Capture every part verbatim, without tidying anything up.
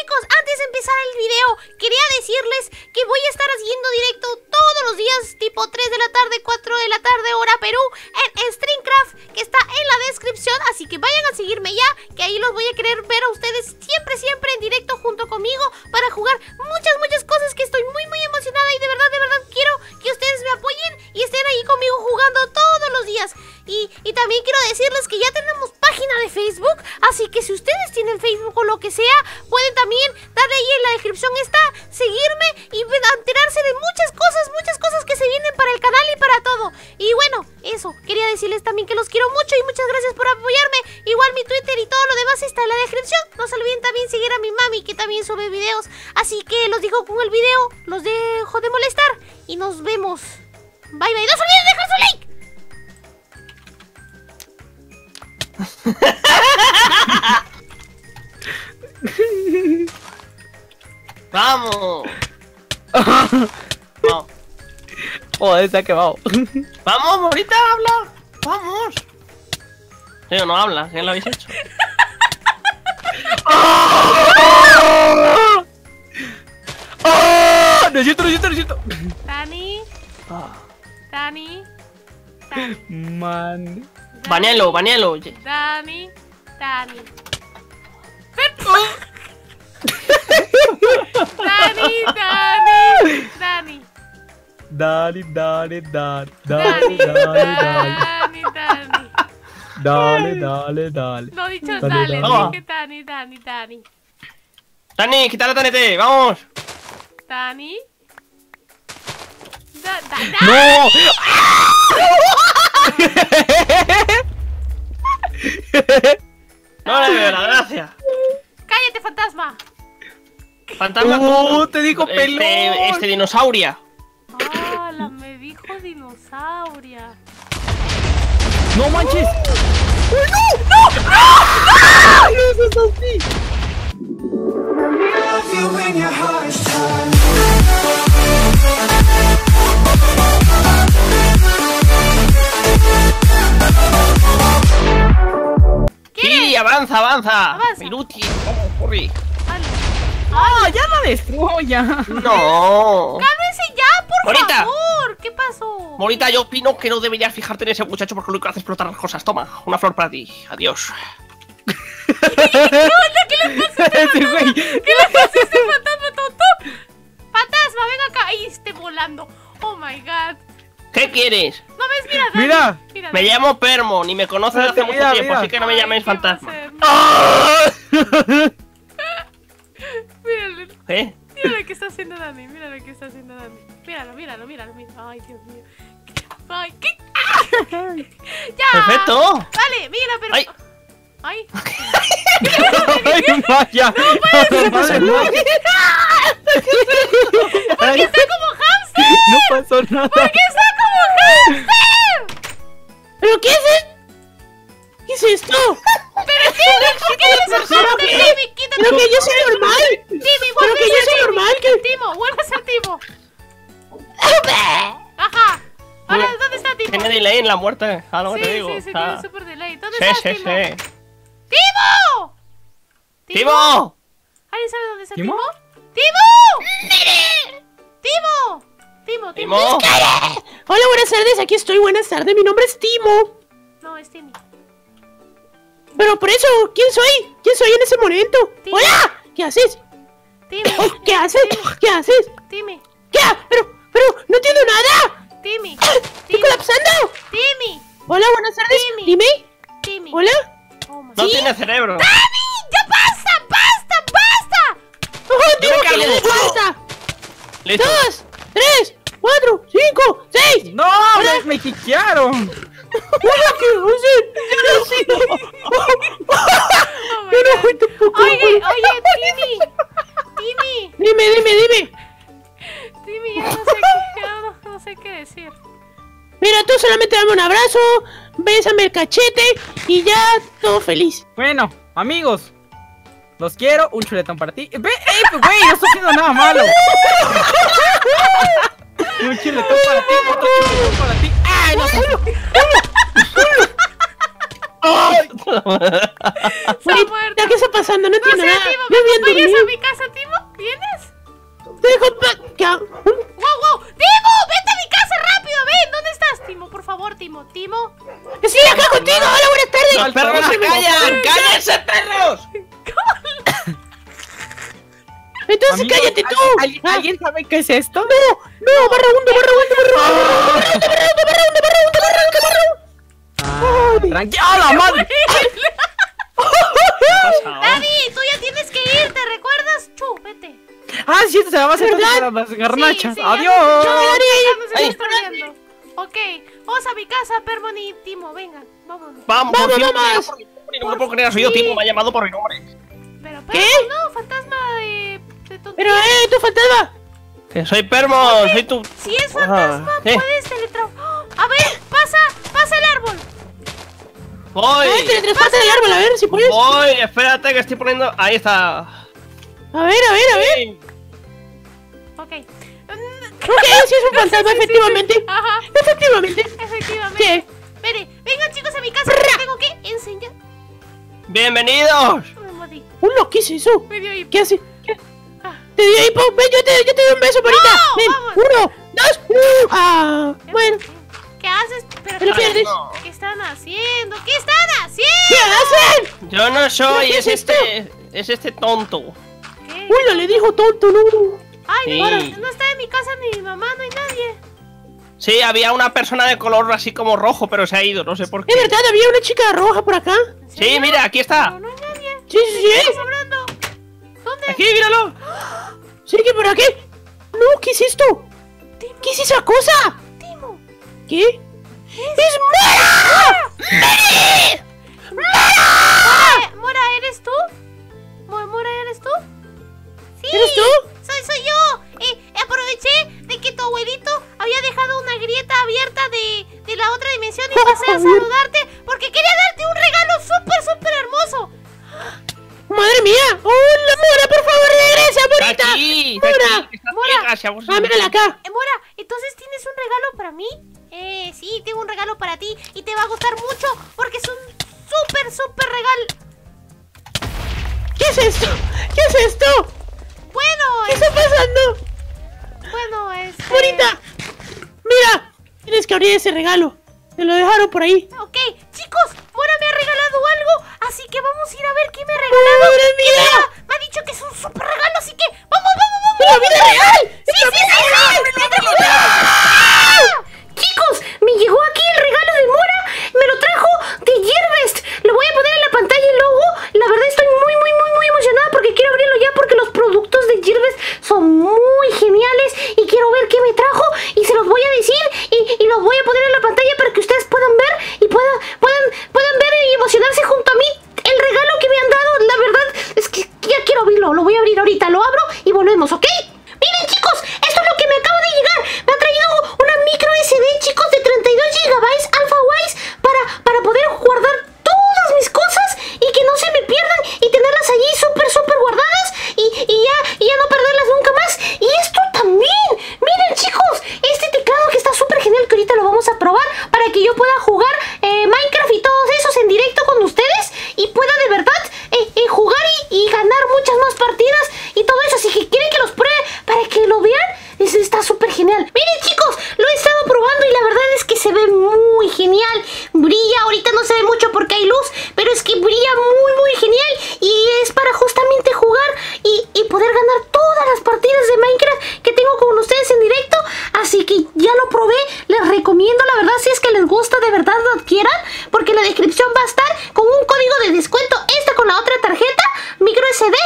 chicos, antes de empezar el video, quería decirles que voy a estar haciendo directo todos los días, tipo tres de la tarde, cuatro de la tarde, hora Perú, en StreamCraft, que está en la descripción. Así que vayan a seguirme ya, que ahí los voy a querer ver a ustedes siempre, siempre en directo junto conmigo para jugar muchas, muchas cosas que estoy muy, muy emocionada. Y de verdad, de verdad, quiero que ustedes me apoyen y estén ahí conmigo jugando todos los días. Y, y también quiero decirles que ya tenemos página de Facebook, así que si ustedes tienen Facebook o lo que sea, pueden también darle ahí en la descripción está, seguirme y enterarse de muchas cosas, muchas cosas que se vienen para el canal y para todo. Y bueno, eso, quería decirles también que los quiero mucho y muchas gracias por apoyarme. Igual mi Twitter y todo lo demás está en la descripción. No se olviden también seguir a mi mami, que también sube videos. Así que los dejo con el video, los dejo de molestar y nos vemos. Bye bye, no se olviden de dejar su like. ¡Vamos! ¡Vamos! Joder, se ha quemado. ¡Vamos, morita, habla! ¡Vamos! Sí, no habla, ¿qué lo habéis hecho? ¡Oh! ¡Oh! ¡No siento, no siento, no siento! Dani. Dani. Dani. Man. Banealo, banealo. Dani, Dani. Dani, Dani, Dani. Dani, Dani, Dani. Dani, Dani, Dani. Dale, dale, dale. No he dicho dale, dije Dani, Dani, Dani. Dani, quítale T N T, vamos. Dani. ¡No! No le veo la gracia. Cállate, fantasma. Fantasma, oh, te digo pelón. Este, este dinosauria. Ah, la me dijo dinosauria. No manches. Oh. Oh, no, no. ¡Ah! ¡Ah! No, eso es así. ¿Qué? Sí, avanza, avanza. Avanza. Minuti, vamos, corre. ¡Ah, ya la destruya! ¡No! ¡Cálmese ya, por Morita. favor! ¿Qué pasó? Morita, yo opino que no deberías fijarte en ese muchacho porque lo único que hace es explotar las cosas. Toma, una flor para ti. Adiós. ¿Qué le pasa a este fantasma? ¿Qué le pasa a este fantasma, tonto? Fantasma, ven acá. Ahí esté volando. Oh my god. ¿Qué quieres? No ves, mira, Dani. Mira. Mira, me llamo Permon y me conoces desde hace mucho mira, tiempo, mira. así que no me llaméis fantasma. Mírale. ¿Eh? Mira lo que está haciendo Dani, mira lo que está haciendo Dani. Míralo, míralo, míralo, míralo. Ay, Dios mío. Ay, ¿qué? ¡Ah! ¡Ya! ¡Perfecto! Vale, mira, pero... ¡Ay! ¡Ay! ¡Ay, vaya! ¡No puede ser! ¡Porque está como hamster! ¡No pasó nada! ¡Porque está como hamster! ¿Pero qué es esto? ¿Qué es esto? ¿Pero qué? ¿Por qué eres un hamster, Timmy? ¡Quítate! ¡Pero que yo soy normal! ¡Timmy, vuelve a ser Timmy! ¡Pero que yo soy normal! ¡Timo, vuelve a ser Timo! ¡Ajá! Ahora, ¿dónde está Timo? Tiene delay en la muerte, algo te digo. Sí, sí, tiene súper delay. ¿Dónde está Timo? ¡Timo! ¡Timo! ¿Alguien sabe dónde está Timo? ¡Timo! ¡Timo! ¡Timo, Timo! Hola, buenas tardes, aquí estoy, buenas tardes, mi nombre es Timo. No, es Timmy. Pero por eso, ¿quién soy? ¿Quién soy en ese momento? Timmy. ¡Hola! ¿Qué haces? Timmy. ¿Qué haces? Timmy. ¿Qué haces? Timmy. ¿Qué? Pero, pero, no entiendo nada. Timmy. ¡Estoy colapsando! Timmy. Hola, buenas tardes. Timmy. Dime. Timmy. Hola. Oh, no ¿Sí? tiene cerebro. ¡Dani! ¡Ya basta! ¡Basta! ¡Basta! ¡Oh, Timmy! ¡Ya le basta! Listo. Dos, tres, cuatro, cinco, seis. ¡No! Hola. ¡Me quiquearon! ¡Hola! ¿Qué haces? ¡Yo no sé! ¡Yo no tampoco! Oye, oye, Timmy. Timmy. Dime, dime, dime. Timmy, yo no sé qué, no, no sé qué decir. Mira, tú solamente dame un abrazo, bésame el cachete y ya todo feliz. Bueno, amigos, los quiero. Un chuletón para ti. ¡Ve! ¡Ey, güey! ¡No estoy haciendo nada malo! Un chuletón para ti, otro chuletón para ti. ¡Ay, no! ¡Ay! Muerto. ¿Qué está pasando? No, no tiene sé, nada. Timo, ¿me acompañas a mi casa, Timo? ¿Vienes? Te dejo... ¡Wow, wow! ¡Timo! ¡Vete a mi casa rápido! ¡Ven! ¿Dónde estás, Timo? Por favor, Timo. ¿Timo? ¡Sí, acá contigo! ¡Hola, buenas tardes! ¡Los perros se callan! ¡Cállense, perros! Entonces amigo, cállate tú. ¿Alguien, ¿alguien sabe qué es esto? No, no, barra hundo, barra hundo, barra hundo, barra hundo, barra hundo, barra hundo, barra hundo, barra hundo. Ah, tranquilo, la madre. Dani, tú ya tienes que ir, ¿te recuerdas? Chu, vete. Ah, sí, te vas a perder a las garnachas. Sí, sí, adiós. Ya nos, ya nos ok, vamos a mi casa, Permon y Timo, vengan, vámonos. Vamos, vamos, vamos. No puedo creer, soy yo, Timo, me ha llamado por mi nombre. Pero, ¿qué? No, fantasma de... ¡Pero, eh, tu fantasma! Que ¡soy Permon! ¡Soy tu...! Si es fantasma, ah, puedes teletransportar... ¡Oh! ¡A ver! ¡Pasa! ¡Pasa el árbol! ¡Voy! A ver, teletransporta el árbol, a ver si puedes... ¡Voy! Espérate que estoy poniendo... ¡Ahí está! A ver, a ver, a ver... Sí. Ok... Ok, si es un fantasma, sí, sí, efectivamente... Sí, sí. Ajá. ¡Efectivamente! ¡Efectivamente! ¿Qué? Vere, vengan chicos a mi casa, que tengo que enseñar... ¡Bienvenidos! ¡Un loquísimo! Eso. ¿Qué hace? Te dio hipo, ven, yo te, yo te doy un beso, parita. No, ven, vamos. Uno, dos, uno. Ah, bueno. ¿Qué haces? Pero ¿Pero qué, no. ¿Qué están haciendo? ¿Qué están haciendo? ¿Qué hacen? Yo no soy, es, es este, es este tonto. ¿Qué? Uno le dijo tonto, no. Ay, sí. No, no está en mi casa ni mi mamá, no hay nadie. Sí, había una persona de color así como rojo, pero se ha ido, no sé por qué. Es verdad, había una chica roja por acá. Sí, mira, aquí está. No, no hay nadie. Sí, sí, sí. ¿Dónde? ¡Aquí, míralo! ¿Sí que por aquí? No, ¿qué es esto? Timo. ¿Qué es esa cosa? Timo. ¿Qué? ¡Es, ¡Es Mora! ¡Mora! ¡Mora! ¿Mora eres tú? ¿Mora eres tú? ¡Sí! ¿Eres tú? ¡Soy, soy yo! Eh, aproveché de que tu abuelito había dejado una grieta abierta de, de la otra dimensión y pasé a saludarte porque quería darte un regalo súper, súper hermoso. ¡Madre mía! ¡Hola, oh, Mora! ¡Por favor, regresa, Morita! Aquí, ¡Mora! Aquí, ¡Mora! Aquí, Mora. ¡Ah, mírala acá! Eh, Mora, ¿entonces tienes un regalo para mí? Eh, sí, tengo un regalo para ti y te va a gustar mucho porque es un súper, súper regalo. ¿Qué es esto? ¿Qué es esto? Bueno, ¿Qué este... está pasando? Bueno, es... Este... ¡Morita! ¡Mira! Tienes que abrir ese regalo. Te lo dejaron por ahí. Ok, chicos, Mora me ha regalado algo, así que vamos a ir a ver qué me ha regalado. ¡Madre mía! Me ha dicho que es un super regalo, así que vamos, vamos, vamos. ¡Pero vida real! ¡Sí, sí, sí, sí! Chicos, me llegó aquí el regalo de Mora. Me lo trajo de Yerbest. Lo voy a poner en la pantalla el logo. La verdad estoy muy, muy, muy, muy emocionada porque quiero abrirlo ya porque los productos de Yerbest son muy geniales y quiero ver qué me trajo y se los voy a decir y, y los voy a poner en la pantalla para que ustedes puedan ver y puedan, puedan, puedan ver y emocionarse junto a mí el regalo que me han dado. La verdad es que ya quiero abrirlo. Lo voy a abrir ahorita. Lo abro y volvemos, ¿ok? Miren, chicos, esto es lo que me acaba de llegar. Me ha traído una micro ese de, chicos, de treinta y dos gigabytes Alphawise para, para poder guardar todas mis cosas y que no se me pierdan y tenerlas allí súper, súper guardadas y, y, ya, y ya no perderlas nunca más. Y esto también. Miren, chicos, este teclado que está súper genial que ahorita lo vamos a probar para que yo pueda jugar eh, Minecraft y todos esos en directo con ustedes y pueda de verdad eh, eh, jugar y, y ganar muchas más partidas y todo eso. Así que quieren que los pruebe para que lo vean. Eso está súper genial. Miren, chicos, lo he estado probando y la verdad es que se ve muy genial. Brilla, ahorita no se ve mucho porque hay luz, pero es que brilla muy, muy genial. Y es para justamente jugar y, y poder ganar todas las partidas de Minecraft que tengo con ustedes en directo. Así que ya lo probé, les recomiendo, la verdad, si es que les gusta, de verdad lo adquieran, porque en la descripción va a estar con un código de descuento, esta con la otra tarjeta micro S D,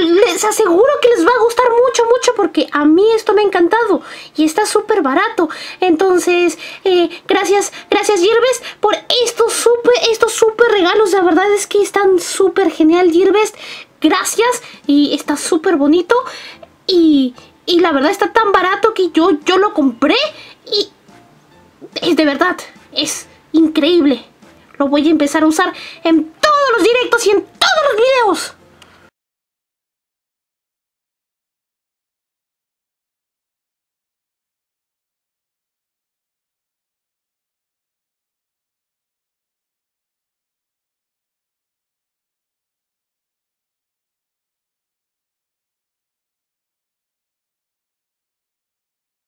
y les aseguro que les va a gustar mucho, mucho, porque a mí esto me encantado y está súper barato. Entonces eh, gracias gracias Yerbest por estos super estos super regalos. La verdad es que están súper genial, Yerbest, gracias, y está súper bonito y, y la verdad está tan barato que yo, yo lo compré y es de verdad, es increíble. Lo voy a empezar a usar en todos los directos y en todos los videos.